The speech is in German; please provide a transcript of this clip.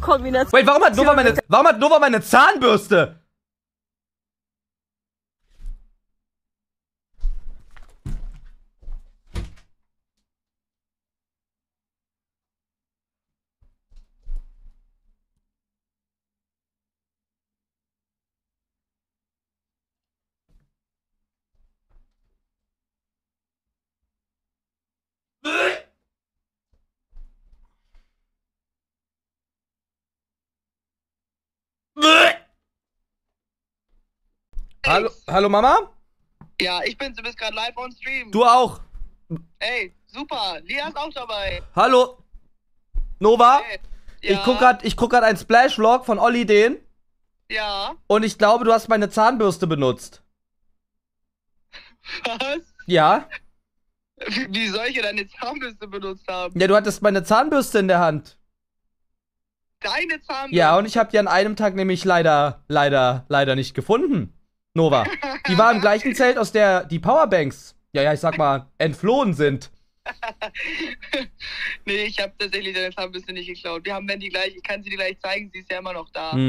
Kombination. Wait, warum hat Nova meine Zahnbürste? Hallo, hallo Mama? Ja, ich bin's, du bist gerade live on stream. Du auch. Ey, super, Lia ist auch dabei. Hallo, Nova, hey. Ja. Ich guck grad einen Splash-Vlog von Olli den. Ja. Und ich glaube, du hast meine Zahnbürste benutzt. Was? Ja. Wie soll ich deine Zahnbürste benutzt haben? Ja, du hattest meine Zahnbürste in der Hand. Deine Zahnbürste? Ja, und ich hab die an einem Tag nämlich leider nicht gefunden. Nova, die war im gleichen Zelt, aus der die Powerbanks, ja, ich sag mal, entflohen sind. Nee, ich habe tatsächlich deine Zahnbürste nicht geklaut. Wir haben dann die gleiche, ich kann sie dir gleich zeigen, sie ist ja immer noch da. Mhm.